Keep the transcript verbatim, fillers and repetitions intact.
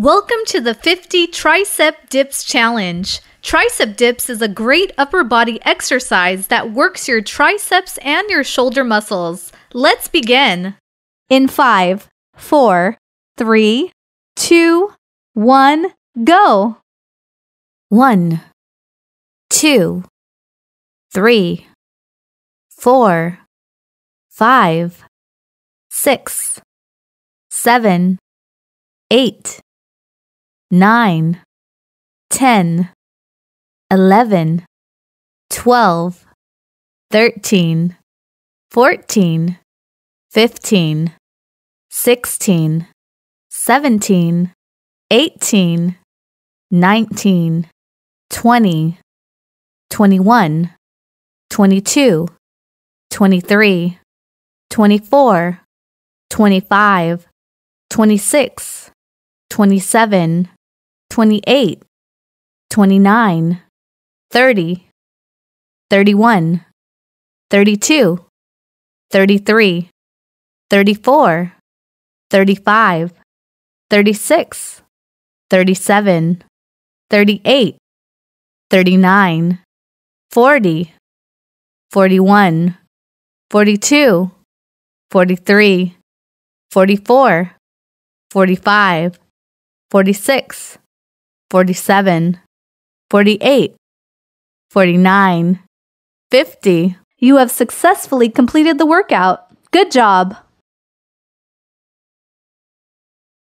Welcome to the fifty Tricep Dips Challenge. Tricep dips is a great upper body exercise that works your triceps and your shoulder muscles. Let's begin. In five, four, three, two, one, go. One, two, three, four, five, six, seven, eight. Nine, ten, eleven, twelve, thirteen, fourteen, fifteen, sixteen, seventeen, eighteen, nineteen, twenty, twenty-one, twenty-two, twenty-three, twenty-four, twenty-five, twenty-six, twenty-seven. twenty-eight, twenty-nine, thirty, thirty-one, thirty-two, thirty-three, thirty-four, thirty-five, thirty-six, thirty-seven, thirty-eight, thirty-nine, forty, forty-one, forty-two, forty-three, forty-four, forty-five, forty-six, forty-seven, forty-eight, forty-nine, fifty. You have successfully completed the workout. Good job!